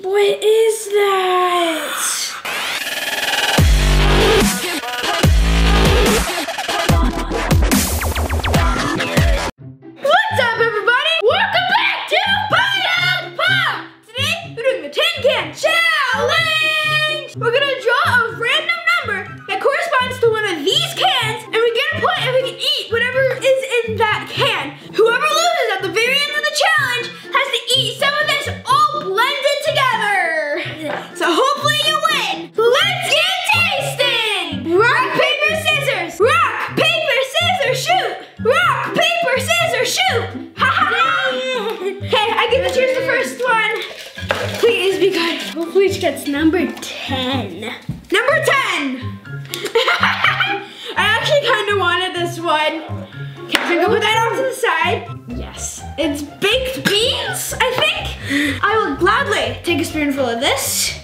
What is that? What's up, everybody? Welcome back to Buy Up Pop! Today, we're doing the Tin Can Challenge! We're gonna draw a random number that corresponds to one of these cans, and we get a point and we can eat whatever is in that can. Whoever loses at the very end of the challenge has to eat some of this all blended together. So hopefully you win. Let's get tasting! Rock, paper, scissors! Rock, paper, scissors, shoot! Rock, paper, scissors, shoot! Ha ha ha! Okay, I get to choose the first one. Please be good. Hopefully she gets number 10. Number 10! I actually kind of wanted this one. Okay, so I'm gonna put that off to the side. Yes, it's baked beans, I think. I will gladly take a spoonful of this.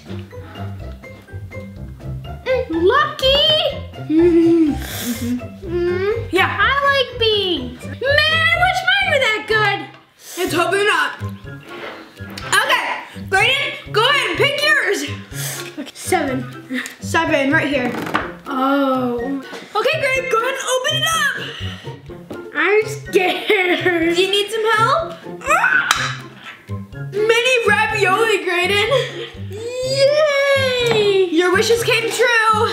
Lucky. Yeah, I like beans. Man, I wish mine were that good. It's hopefully not. Okay, Brayden, go ahead and pick yours. Okay, seven. Seven, right here. Oh. Okay, Greg, go ahead and open it up. I'm scared. Do you need some help? Mini ravioli, Graydon. Yay! Your wishes came true.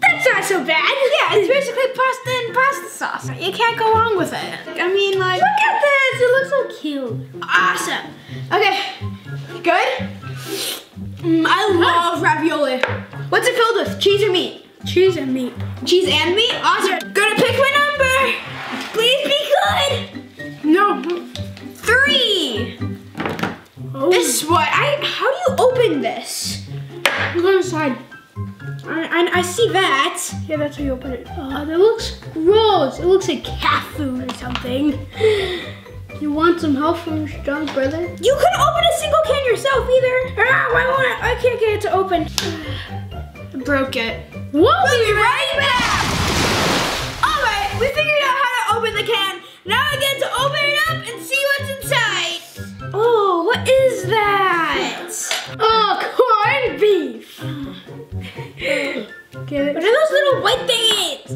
That's not so bad. Yeah, it's basically pasta and pasta sauce. You can't go wrong with it. I mean, like, look at this. It looks so cute. Awesome. Okay, good? I love ravioli. What's it filled with? Cheese or meat? Cheese and meat. Cheese and meat? Awesome. Gonna pick my number. Please be good. No. 3. Oh. This one. How do you open this? Look on the side. I see that. Yeah, that's how you open it. Oh, that looks gross. It looks like cat food or something. You want some help from your strong brother? You couldn't open a single can yourself either. Ah, why won't I? I can't get it to open. I broke it. We'll be right back. All right, we figured out how open the can. Now I get to open it up and see what's inside. Oh, what is that? Oh, corned beef. What are those little white things?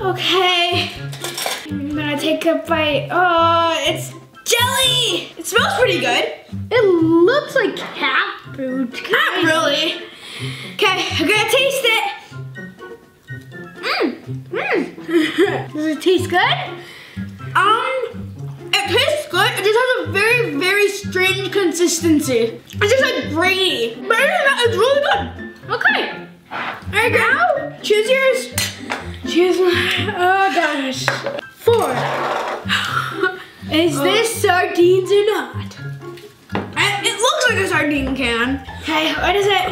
Okay. I'm gonna take a bite. Oh, it's jelly. It smells pretty good. It looks like cat food. Not really. Okay, I'm gonna taste it. Does it taste good? It tastes good. It just has a very, very strange consistency. It's just like grainy. But it's really good. Okay. All right, now, choose yours. Choose mine. Oh, gosh. 4. Is this sardines or not? It looks like a sardine can. Okay, what is it?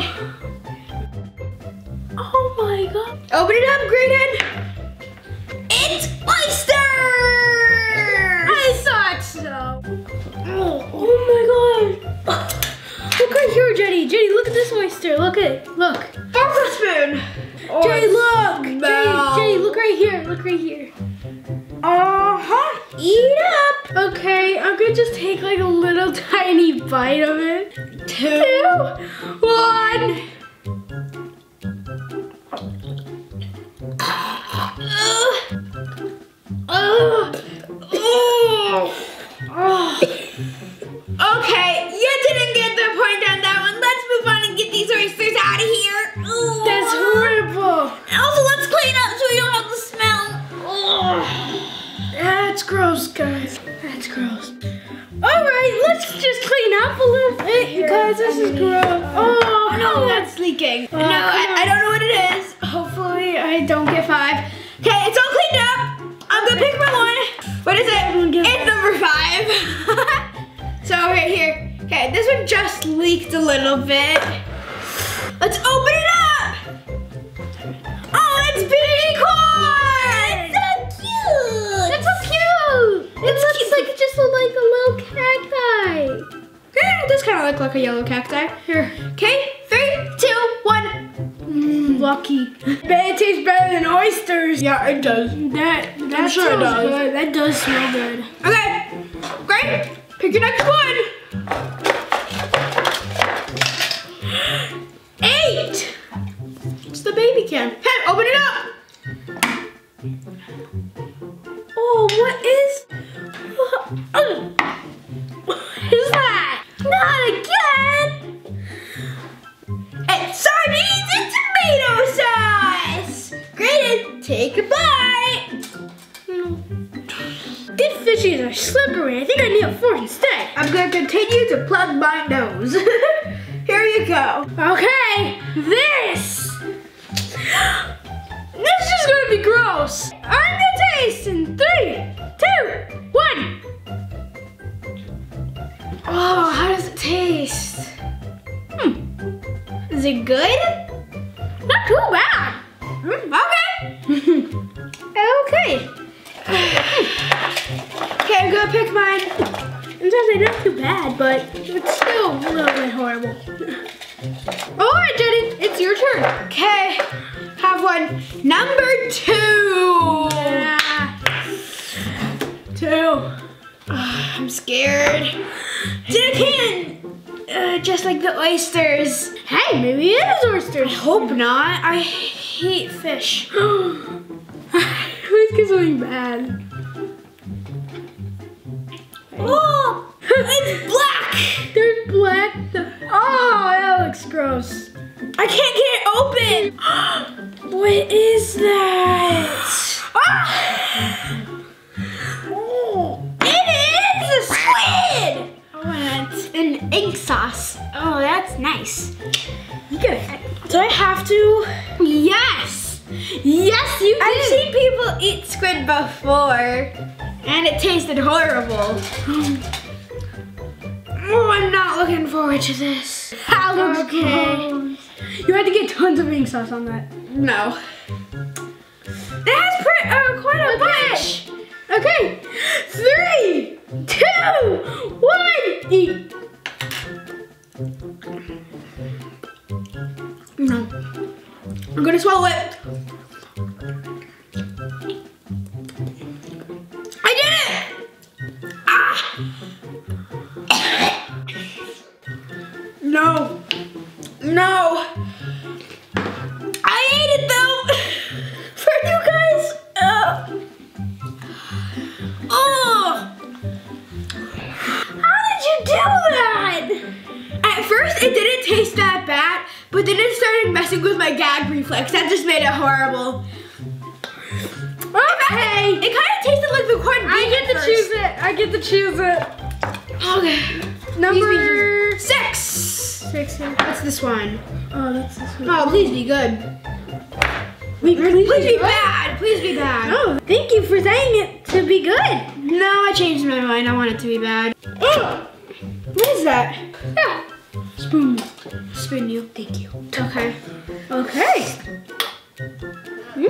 Oh, my God. Open it up, Graydon. It's oysters! I thought so. Oh my God. Look right here, Jenny. Jenny, look at this oyster. Look at it. Look. That's a spoon. Oh, Jenny, look. Jenny, look right here. Look right here. Eat up. Okay, I'm gonna just take like a little tiny bite of it. 2, 1. Okay, you didn't get the point on that one. Let's move on and get these oysters out of here. Ooh. That's horrible. And also, let's clean up so we don't have the smell. Ugh. That's gross, guys. That's gross. All right, let's just clean up a little bit, you guys. This is gross. Oh, no, that's leaking. No, I don't know what it is. Hopefully, I don't get 5. Okay, it's all cleaned up. I'm gonna pick my one. What is it? It's number 5. So right here. Okay, this one just leaked a little bit. Let's open it up. Oh, it's baby corn. It's so cute. That's so cute. It looks cute. Like just like a little cacti. Yeah, it does kind of look like a yellow cacti. Here. Okay, 3, 2, 1. Lucky. Bet it tastes better than oysters. Yeah, it does. That sure does. Good. That does smell good. Okay, great. Pick your next one. can. Hey, open it up! Oh, what is... What is that? Not again! It's sardines and tomato sauce! Graydon, take a bite! These fishies are slippery. I think I need a fork instead. I'm gonna continue to plug my nose. Here you go. Okay, this is gonna be gross. I'm gonna taste in 3, 2, 1. Oh, how does it taste? Is it good? Not too bad. Okay. Okay, I'm gonna pick mine. It's actually not too bad, but it's still a little bit horrible. Alright, Jaden, it's your turn. Okay, have one. Number 2. Yeah. 2. Oh, I'm scared. Jaden, just like the oysters. Hey, maybe it is oysters. I hope not. I hate fish. I always get something bad. Oh, it's black! They're black. Oh, that looks gross. I can't get it open. What is that? Oh, it is a squid! Oh, that's an egg sauce. Oh, that's nice. Good. Do I have to? Yes. Yes, you do. I've seen people eat squid before. And it tasted horrible. Oh, I'm not looking forward to this. That looks okay. You had to get tons of ink sauce on that. No. It has quite a bunch. Okay, 3, 2, 1, eat. No. I'm gonna swallow it. No, no, I ate it though, for you guys. Oh, how did you do that? At first it didn't taste that bad, but then it started messing with my gag reflex. That just made it horrible. Okay, it kind of tasted like the corned beef. I get to choose it, I get to choose it. Okay, number 6. That's this one. Oh, that's this one. Oh, please be good. Please be bad. Please be bad. Oh, thank you for saying it to be good. No, I changed my mind. I want it to be bad. Oh, what is that? Yeah. Spoon. Spoon you. Thank you. Okay. Okay.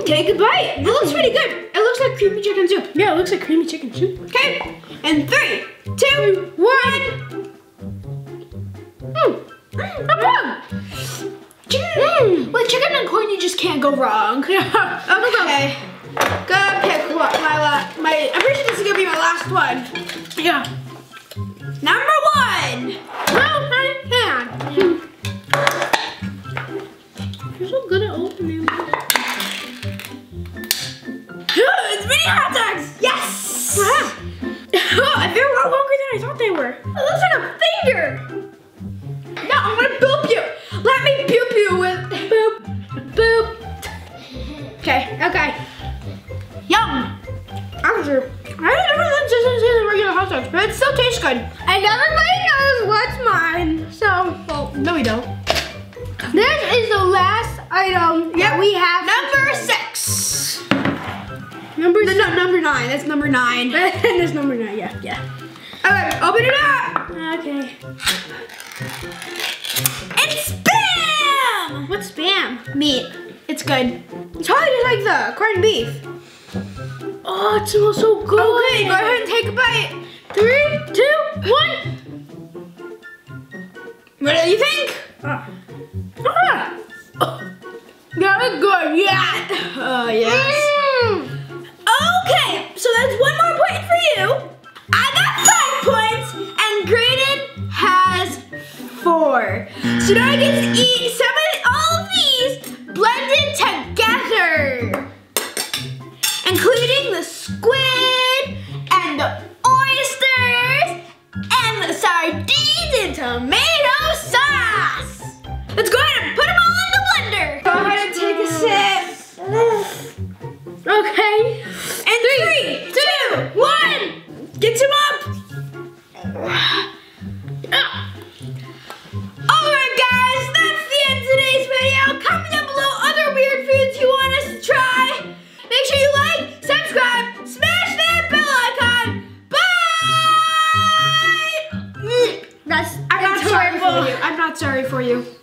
Take a bite. It looks pretty good. It looks like creamy chicken soup. Yeah, it looks like creamy chicken soup. Okay. And 3, 2, 1. Chicken. With chicken and corn, you just can't go wrong. Okay, go pick my. I'm pretty sure this is gonna be my last one. Yeah. Number 1. Well, I can. You're so good at opening. It's mini hot dogs. Yes. They're a lot longer than I thought they were. It looks like a finger. No, I'm gonna boop you. Let me boop you with boop, boop. Okay, okay. Yum. Actually, I don't know if this is the regular hot dogs, but it still tastes good. And everybody knows what's mine. So, well, no we don't. This is the last item that we have. Number 6. Number 9. That's number 9. That's number 9. Yeah, yeah. Okay, open it up. Okay. It's Spam! What's Spam? Meat. It's good. It's probably just like the corned beef. Oh, it smells so good. Okay, go ahead and take a bite. 3, 2, 1. What do you think? That was good, yeah. Oh, yes. Okay, so that's one more point for you. I got 5 points, and Graydon has 4. So now I get to eat all of these blended together. water, including the squid and the oysters and the sardines in tomato sauce. Let's go ahead and put them all in the blender. Go ahead and take a sip. Okay. And 3, 2, 1. Get some up. Alright guys, that's the end of today's video. Comment down below other weird foods you want us to try. Make sure you like, subscribe, smash that bell icon. Bye! I'm not sorry for you.